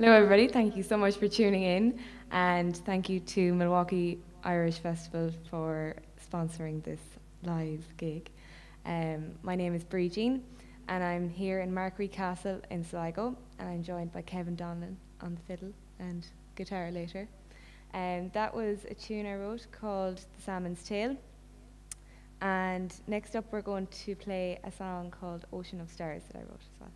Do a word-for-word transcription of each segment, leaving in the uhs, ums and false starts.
Hello everybody, thank you so much for tuning in, and thank you to Milwaukee Irish Festival for sponsoring this live gig. Um, my name is Bridin, and I'm here in Markree Castle in Sligo, and I'm joined by Kevin Donlin on the fiddle and guitar later. Um, that was a tune I wrote called The Salmon's Tale. And next up we're going to play a song called Ocean of Stars that I wrote as well.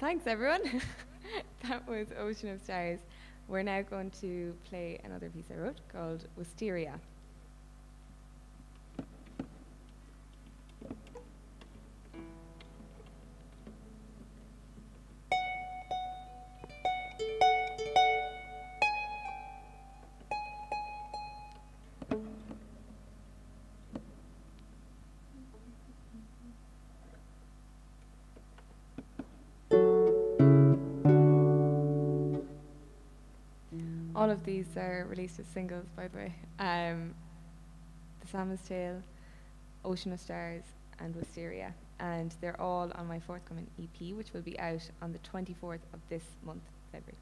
Thanks everyone. That was Ocean of Stars. We're now going to play another piece I wrote called Wisteria. All of these are released as singles, by the way. Um, The Salmon's Tale, Ocean of Stars, and Wisteria. And they're all on my forthcoming E P, which will be out on the twenty-fourth of this month, February.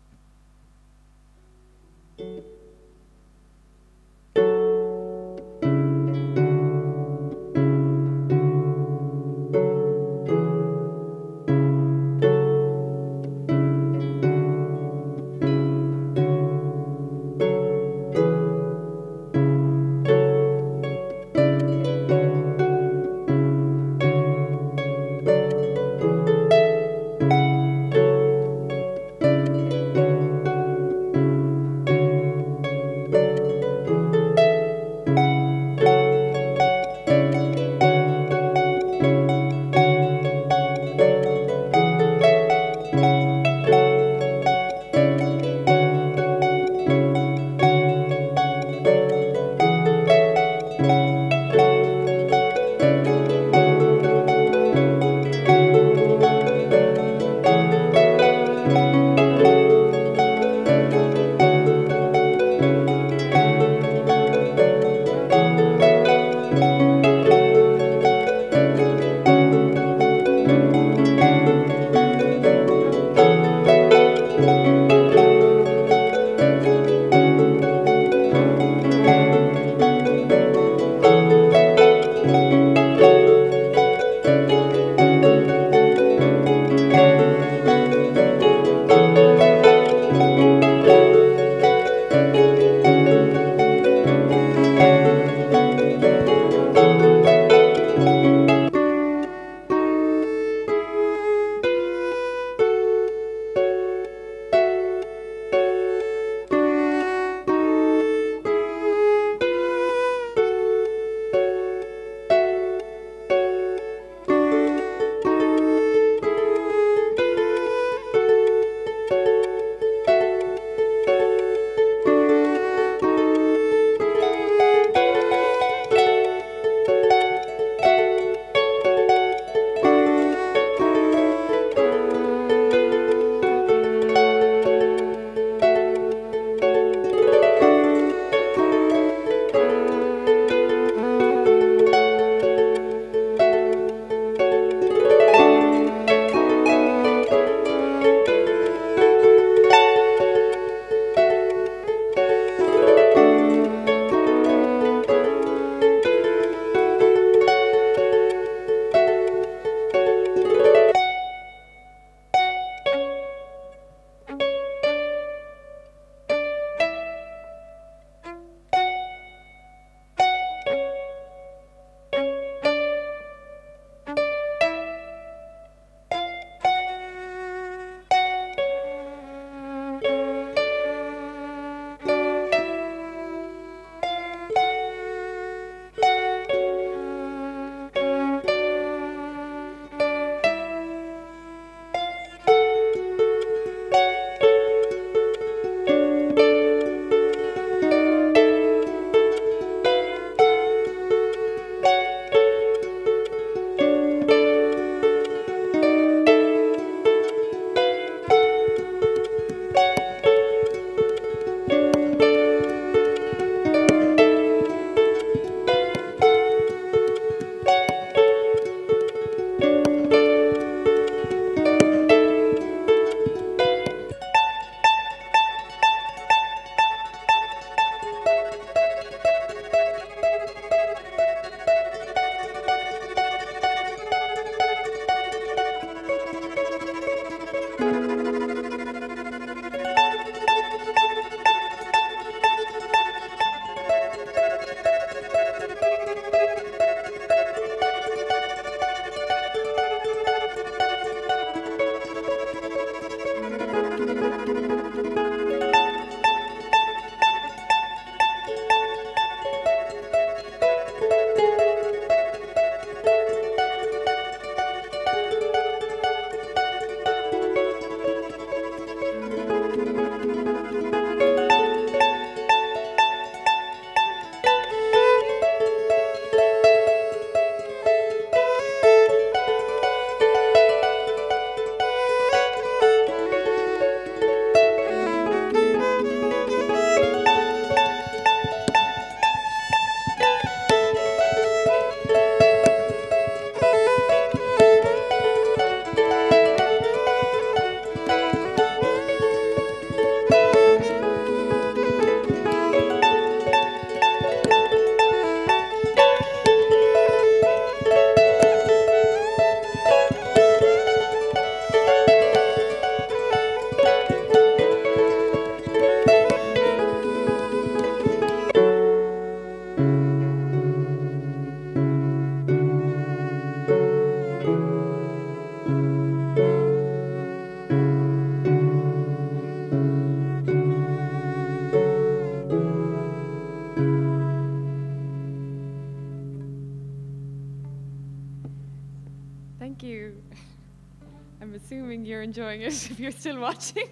enjoying it if you're still watching.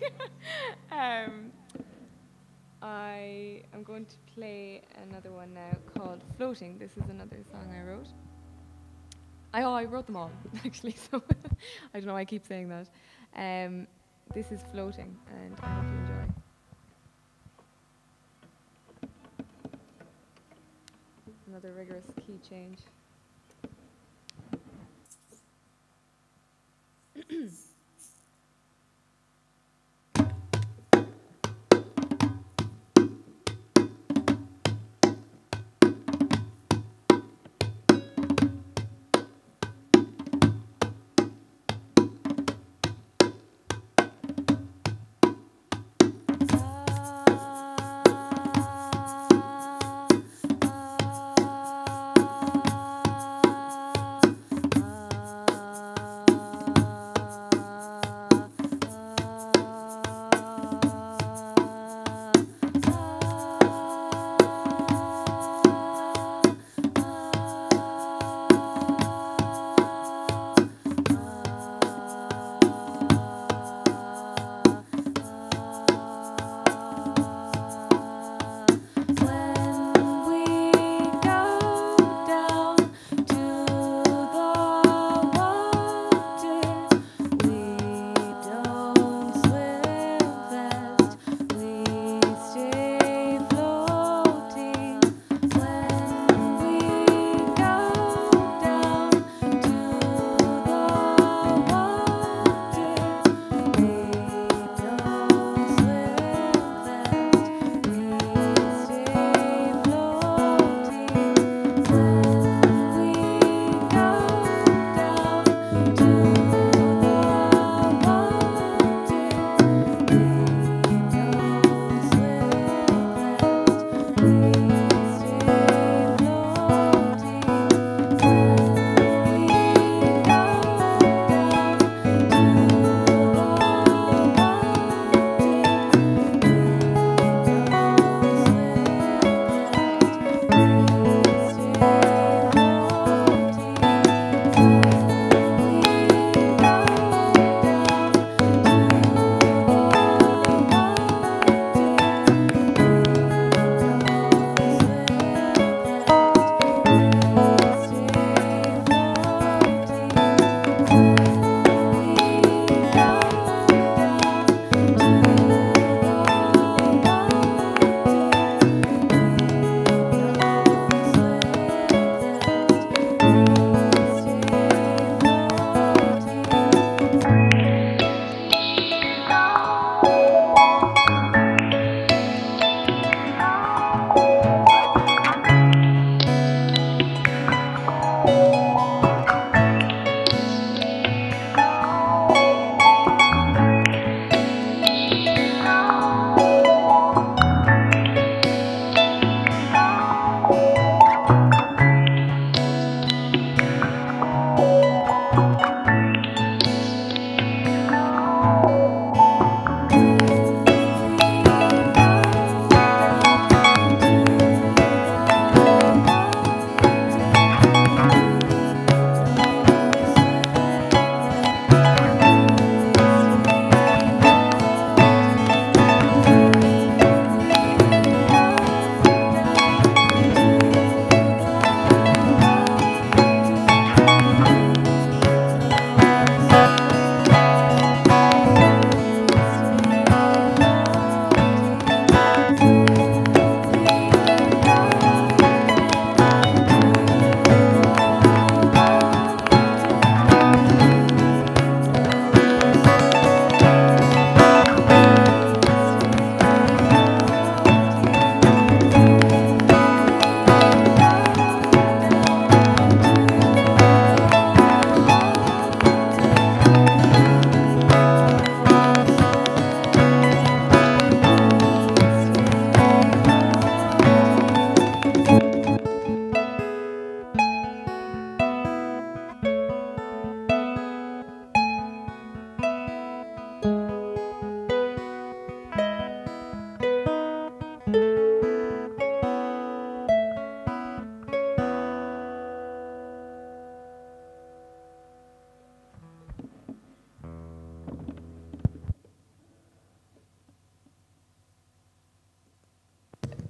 um, I am going to play another one now called Floating. This is another song I wrote. I, oh, I wrote them all, actually, so I don't know why I keep saying that. Um, this is Floating, and I hope you enjoy. Another rigorous key change.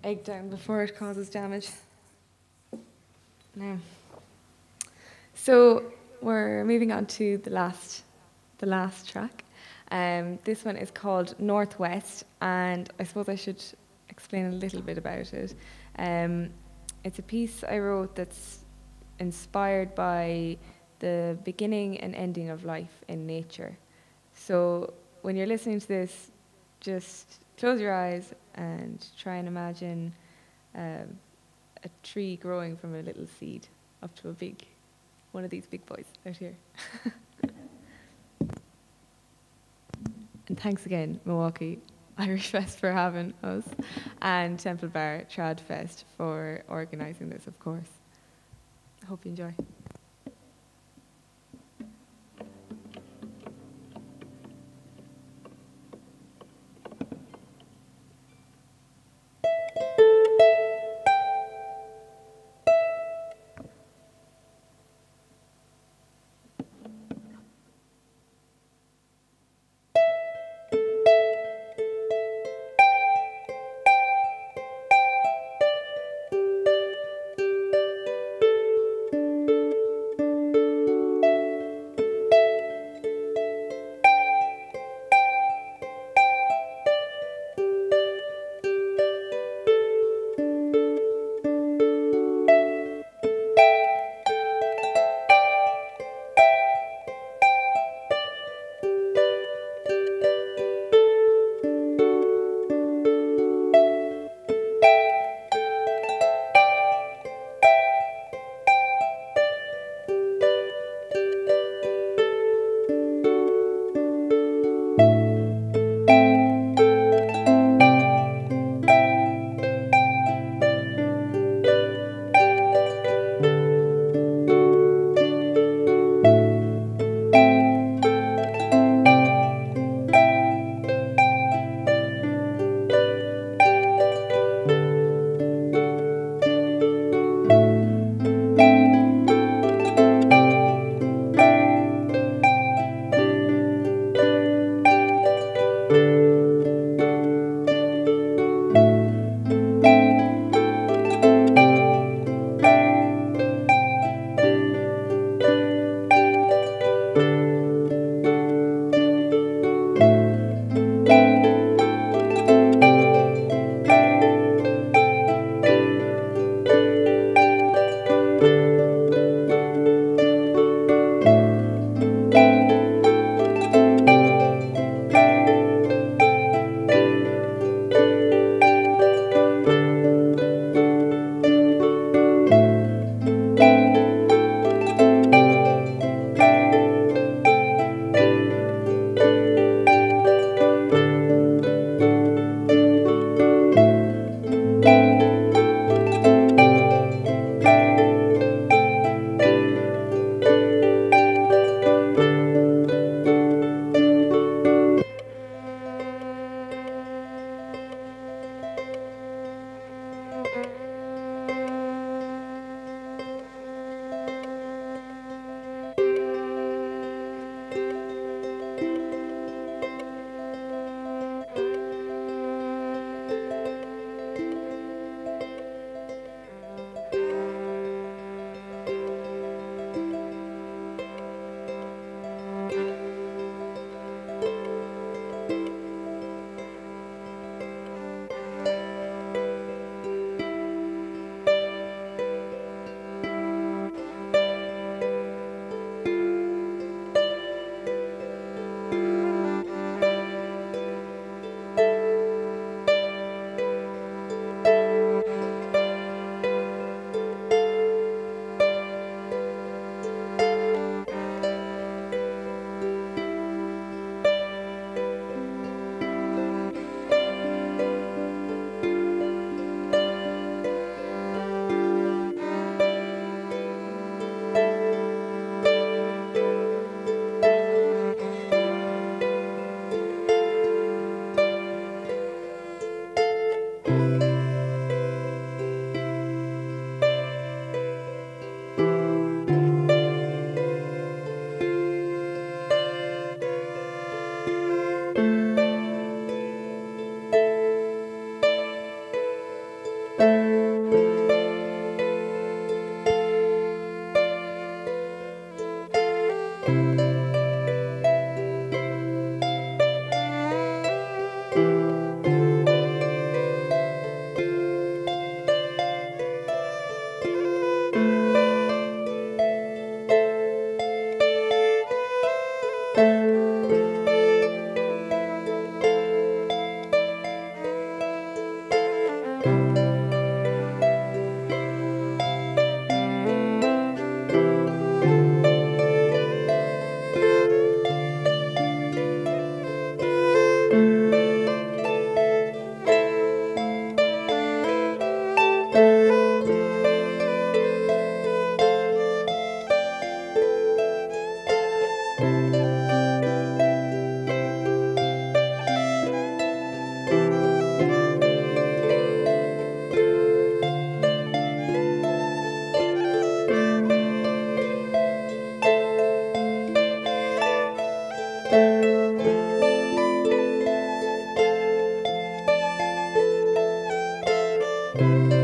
egg down before it causes damage. Now, so we're moving on to the last, the last track. Um, this one is called Northwest, and I suppose I should explain a little bit about it. Um, it's a piece I wrote that's inspired by the beginning and ending of life in nature. So when you're listening to this, just close your eyes and try and imagine um, a tree growing from a little seed up to a big, one of these big boys out here. And thanks again, Milwaukee Irish Fest, for having us, and Temple Bar Trad Fest for organising this, of course. I hope you enjoy. Music.